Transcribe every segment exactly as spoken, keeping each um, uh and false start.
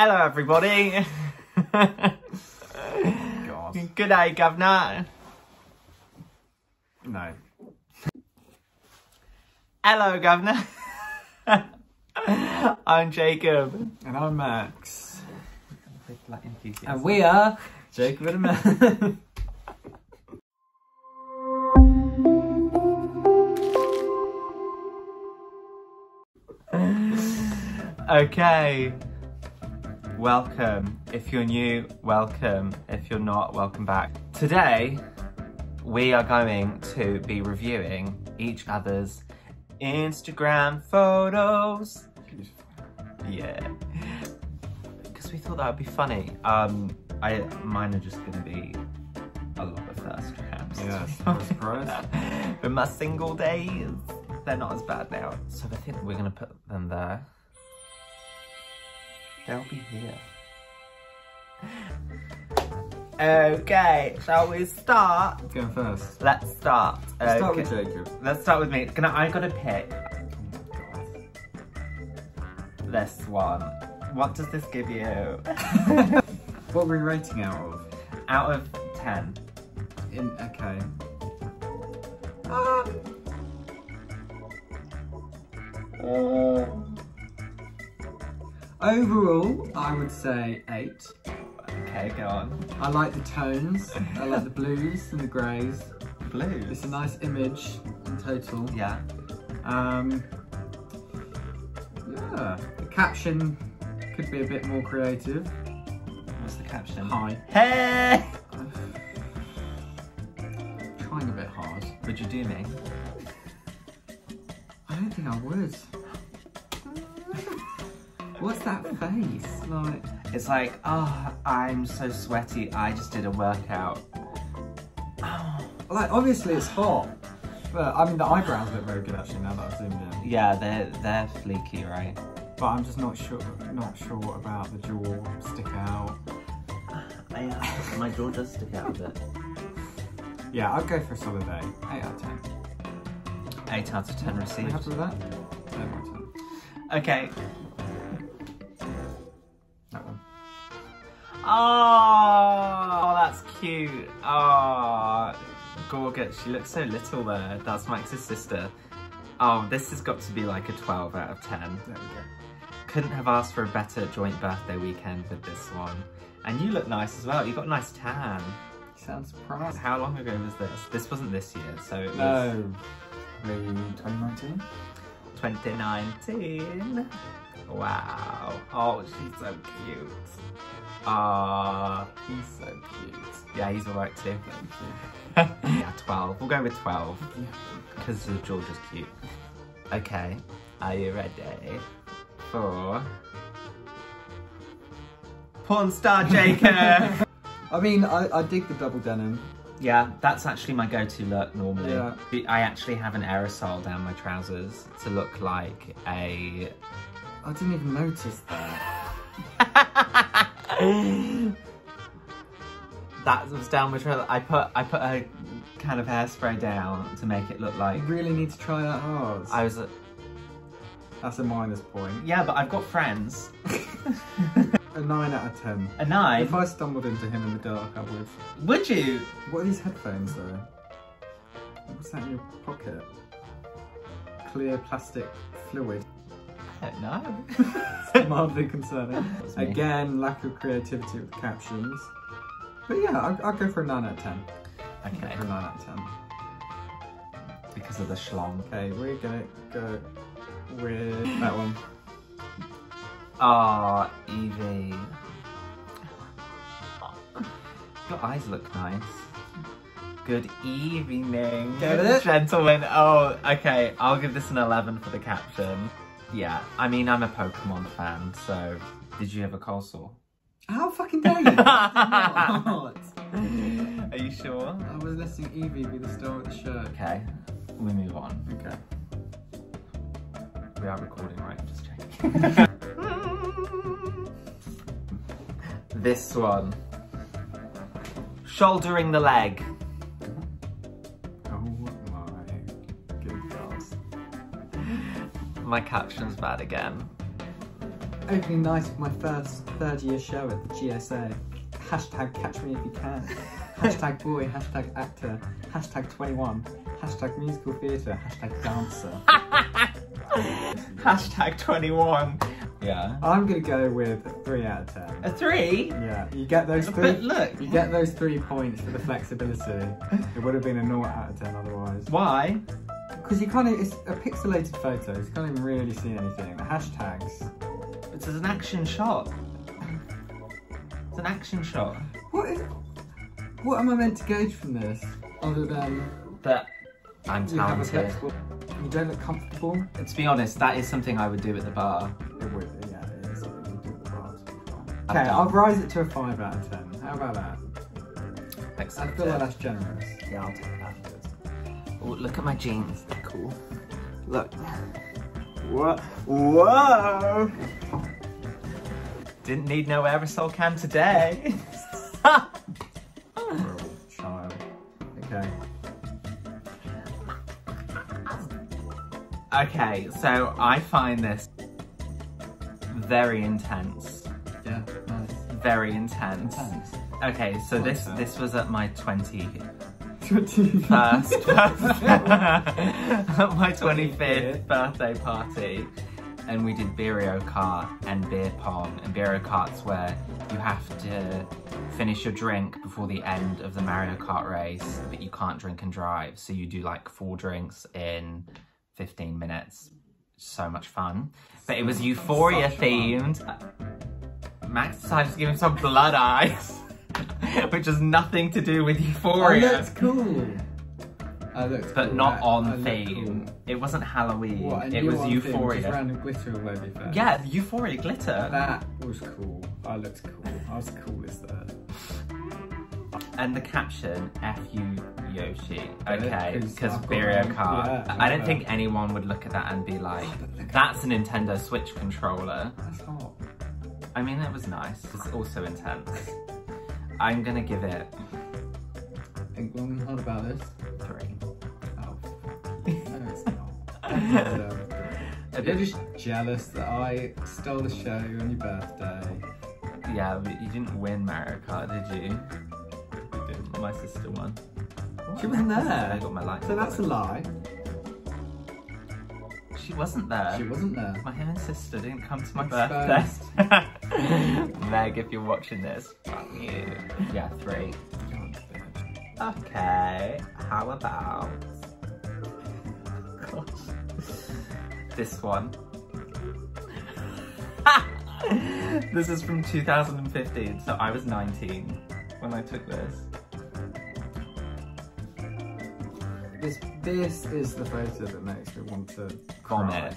Hello, everybody. God. Good day, Governor. No. Hello, Governor. I'm Jacob. And I'm Max. And we are Jacob and Max. Okay, welcome. If you're new, welcome. If you're not, welcome back. Today, we are going to be reviewing each other's Instagram photos. Yeah, because we thought that would be funny. Um, I mine are just gonna be a lot of first drafts. Yeah, but my single days, they're not as bad now. So I think we're gonna put them there. They'll be here. Okay, shall we start? Let's go first. Let's start. Let's okay. start with Jacob. Let's start with me. Can I, I gotta pick. Oh my God. This one. What does this give you? What were we rating out of? Out of ten. In okay. Um. Um. Overall, I would say eight. Okay, go on. I like the tones. I like the blues and the greys. Blues? It's a nice image in total. Yeah. Um, yeah. The caption could be a bit more creative. What's the caption? Hi. Hey! I'm trying a bit hard. Would you do me? I don't think I would. What's that face? Like, it's like, oh, I'm so sweaty, I just did a workout. Oh. Like, obviously it's hot, but I mean, the eyebrows look very good actually now that I've zoomed in. Yeah, they're, they're fleeky, right? But I'm just not sure, not sure about the jaw stick out. I, uh, my jaw does stick out a bit. Yeah, I'd go for a solid eight. eight out of ten. eight out of ten received. Are you happy with that? ten out of ten. Okay. Oh, that's cute. Oh, gorgeous. She looks so little there. That's Max's sister. Oh, this has got to be like a twelve out of ten. There we go. Couldn't have asked for a better joint birthday weekend with this one. And you look nice as well. You got a nice tan. You sound surprised. How long ago was this? This wasn't this year, so it was... No. Maybe twenty nineteen? twenty nineteen. Wow. Oh, she's so cute. Ah, uh, he's so cute. Yeah, he's alright too. Thank you. Yeah, twelve. We'll go with twelve. Because yeah. George is cute. Okay, are you ready for porn star Jacob? I mean, I, I dig the double denim. Yeah, that's actually my go-to look normally. Yeah. I actually have an aerosol down my trousers to look like a... I didn't even notice that. That was down my trailer. I put I put a can of hairspray down to make it look like. You really need to try that hard. I was. A... That's a minus point. Yeah, but I've got friends. A nine out of ten. A nine. If I stumbled into him in the dark, I would. Would you? What are these headphones though? What's that in your pocket? Clear plastic fluid. I don't know. It's mildly concerning. Again, lack of creativity with the captions. But yeah, I'll, I'll go for a nine out of ten. Okay. I'll go for a nine out of ten. Because of the schlong. Okay, we're gonna go with that one. Ah, oh, Evie. Your eyes look nice. Good evening. Get it? Gentlemen. Oh, okay. I'll give this an eleven for the caption. Yeah, I mean, I'm a Pokemon fan, so... Did you have a cold sore? How fucking dare you? Are you sure? I was letting Evie be the star of the show. Okay, we move on. Okay. We are recording, right? Just checking. This one. Shouldering the leg. My caption's bad again. opening night of my first third year show at the G S A. Hashtag catch me if you can. Hashtag boy, hashtag actor, hashtag twenty-one, hashtag musical theatre, hashtag dancer. Hashtag twenty-one. Yeah. I'm gonna go with a three out of ten. A three? Yeah. You get those three. But look, you get those three points for the flexibility. It would have been a naught out of ten otherwise. Why? Because you can't. It's a pixelated photo. You can't even really see anything. The hashtags. It's an action shot. It's an action shot. What is? What am I meant to gauge from this? Other than that, I'm talented. You don't look comfortable. And to be honest, that is something I would do at the bar. It would, yeah, it is something you do at the bar. Okay, I'll rise it to a five out of ten. How about that? Excellent. I feel like that's generous. Yeah, I'll take that. Oh, look at my jeans. They're cool. Look. What? Whoa! Didn't need no aerosol can today. Child. Okay. Okay, so I find this very intense. Yeah, nice. Very intense. intense. Okay, so this so. this was at my twenty-first at my twenty-fifth birthday party, and we did Beerio Kart and beer pong. And Beerio Kart's where you have to finish your drink before the end of the Mario Kart race, but you can't drink and drive, so you do like four drinks in fifteen minutes. So much fun. But it was Euphoria themed. Max decided to give him some blood eyes, which has nothing to do with Euphoria. Oh, that's cool. I looked but cool, not yeah. on I theme. Cool. It wasn't Halloween. What, it was Euphoria. Just random glitter all over your face. Yeah, Euphoria glitter. That was cool. I looked cool. I was cool as that. And the caption, F you Yoshi. Okay, because Beerio Kart. Yeah, I don't think anyone would look at that and be like, that's a Nintendo Switch controller. That's hot. I mean, that was nice. It's also intense. I'm gonna give it. Think long and hard about this. Three. Oh. No, it's not. So, you're just jealous that I stole the show on your birthday. Yeah, but you didn't win Mario Kart, did you? I did. My sister won. What? She wasn't there. I got my life. So that's a lie. She wasn't there. She wasn't there. My own sister didn't come to my Exposed. birthday. Meg, if you're watching this, fuck you. Yeah, three. Okay, how about this one? This is from two thousand fifteen, so I was nineteen when I took this. This this is the photo that makes me want to vomit.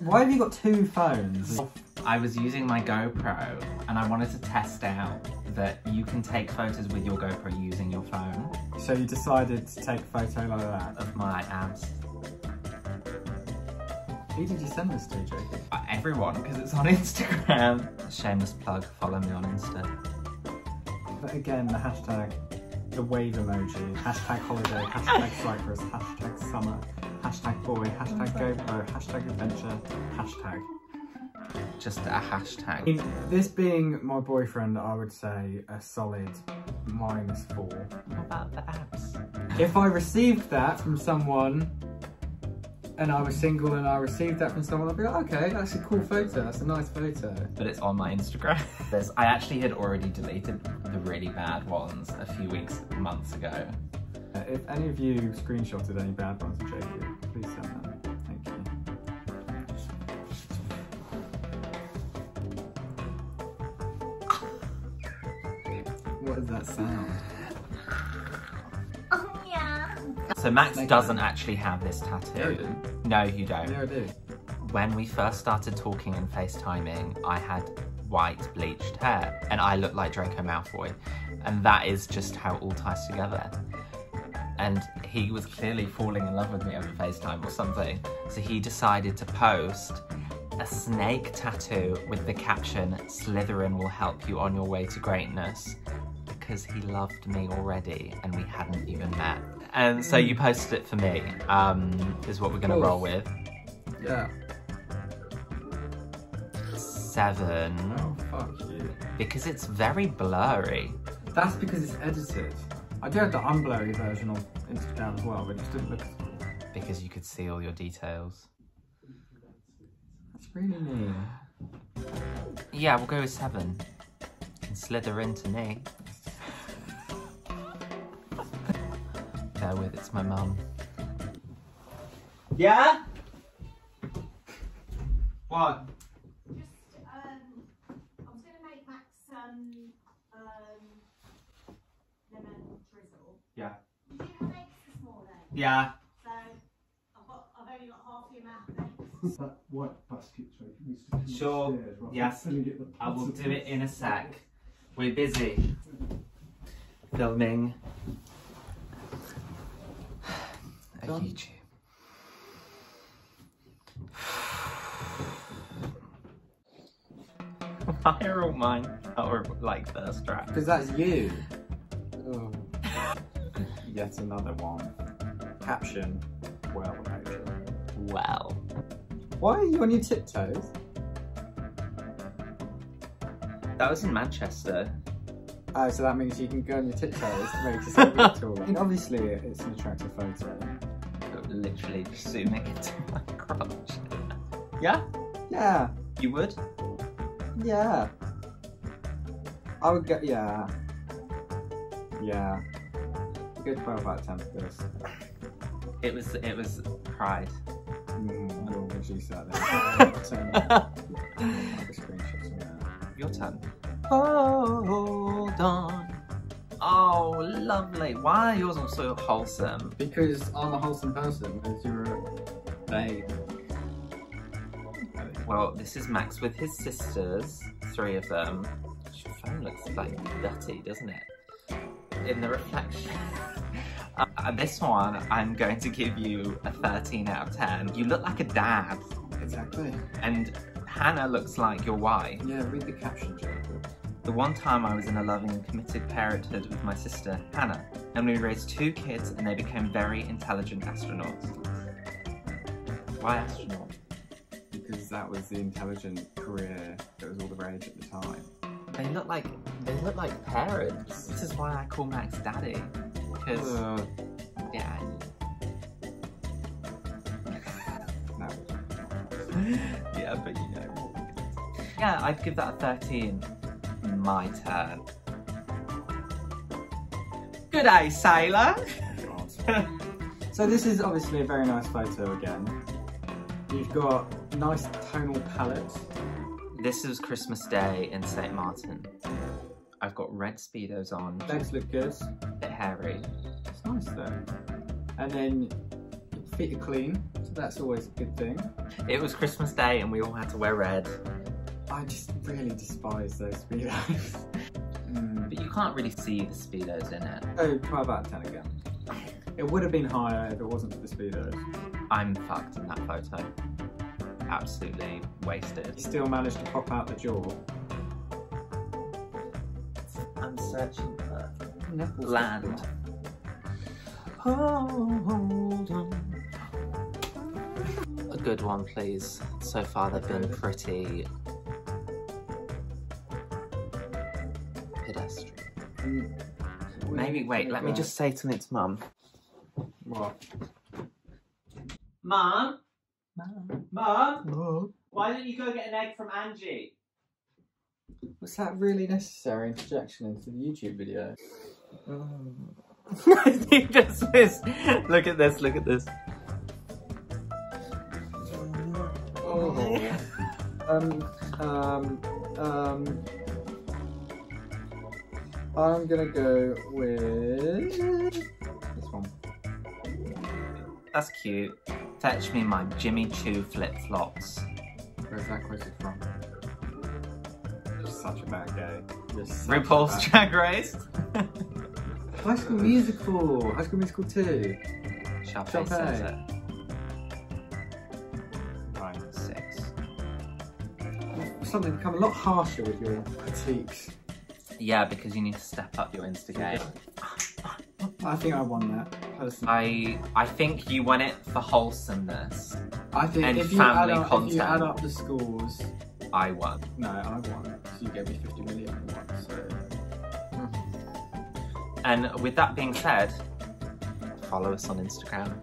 Why have you got two phones? I was using my GoPro and I wanted to test out that you can take photos with your GoPro using your phone. So you decided to take a photo like that? Of my abs. Who did you send this to, Jacob? Uh, everyone, because it's on Instagram. Shameless plug, follow me on Insta. But again, the hashtag, the wave emoji, hashtag holiday, hashtag Cyprus, hashtag summer, hashtag boy, hashtag GoPro, hashtag adventure, hashtag. Just a hashtag. In this being my boyfriend, I would say a solid minus four. What about the abs? If I received that from someone and I was single and I received that from someone, I'd be like, okay, that's a cool photo, that's a nice photo. But it's on my Instagram. There's, I actually had already deleted the really bad ones a few weeks, months ago. Uh, if any of you screenshotted any bad ones of Jacob, please send them. What does that sound? Oh yeah. So Max doesn't actually have this tattoo. No, you don't. No, I do. When we first started talking and FaceTiming, I had white bleached hair and I looked like Draco Malfoy. And that is just how it all ties together. And he was clearly falling in love with me over FaceTime or something. So he decided to post a snake tattoo with the caption, Slytherin will help you on your way to greatness. Because he loved me already and we hadn't even met. And so you posted it for me, um, is what we're gonna roll with. Yeah. seven. Oh, fuck you. Because it's very blurry. That's because it's edited. I do have the unblurry version of Instagram as well, but it just didn't look as cool. Because you could see all your details. That's really neat. Yeah, we'll go with seven. And Slytherin to me. Bear with, it's my mum. Yeah? What? Just, um, I was going to make Max some, um, lemon drizzle. Yeah. Did you have eggs this morning? Yeah. So, I've got, I've only got half the amount of eggs. That white basket tray needs to come sure, upstairs, right? Yes. I will do it in a sec. We're busy. Filming. A YouTube. Why are all mine are like thirst traps? Because that's you. Oh. Yet another one. Caption. Well, Rachel. Well. Why are you on your tiptoes? That was in Manchester. Oh, so that means you can go on your tiptoes to make yourself look taller. And obviously, it's an attractive photo. Literally just zooming into my crotch. Yeah? Yeah. You would? Yeah. I would go, yeah. Yeah. Good twelve out of ten for this. It was, it was pride. Mm, we'll reduce that then. Your turn. Hold on. Oh, lovely. Why are yours all so wholesome? Because I'm a wholesome person, as you're a babe. Well, this is Max with his sisters, three of them. Your phone looks like dirty, doesn't it? In the reflection. uh, this one, I'm going to give you a thirteen out of ten. You look like a dad. Exactly. And Hannah looks like your wife. Yeah, read the caption, Jacob. The one time I was in a loving and committed parenthood with my sister, Hannah, and we raised two kids and they became very intelligent astronauts. Why astronaut? Because that was the intelligent career that was all the rage at the time. They look like, they look like parents. This is why I call Max daddy. Because, uh, yeah. No. Yeah, but you know. Yeah, I'd give that a thirteen. My turn. Good day, sailor. So this is obviously a very nice photo again. You've got a nice tonal palette. This is Christmas Day in Saint Martin. I've got red Speedos on. Legs look good. A bit hairy. It's nice though. And then your feet are clean, so that's always a good thing. It was Christmas Day and we all had to wear red. I just really despise those Speedos. Mm. But you can't really see the Speedos in it. Oh, twelve out of ten again. It would have been higher if it wasn't for the Speedos. I'm fucked in that photo. Absolutely wasted. You still managed to pop out the jaw. I'm searching for nipples land. Hold on. A good one, please. So far they've been pretty... pedestrian. Maybe, wait, let me just say something to Mum. What? Mum? Mum? Mum? Why didn't you go get an egg from Angie? Was that really necessary interjection into the YouTube video? I think that's this. Look at this, look at this. Oh. um, um, um... I'm gonna go with this one. That's cute. Fetch me my Jimmy Choo flip-flops. Where's that quoted from? You're such a bad guy. RuPaul's Drag Race. High School Musical. High School Musical two. Sharpay says it. Right, six. Something become a lot harsher with your critiques. Yeah, because you need to step up your Insta game. I think I won that, personally. I, I think you won it for wholesomeness. I think and if, you add up, if you add up the scores, I won. No, I won it. So you gave me fifty million and won, so... And with that being said, follow us on Instagram.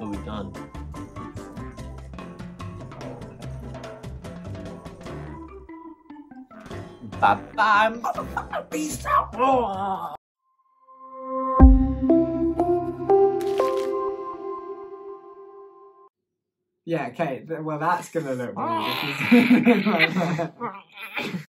Are we done? Bye-bye, motherfucker. Peace out. Yeah, okay, well that's gonna look weird.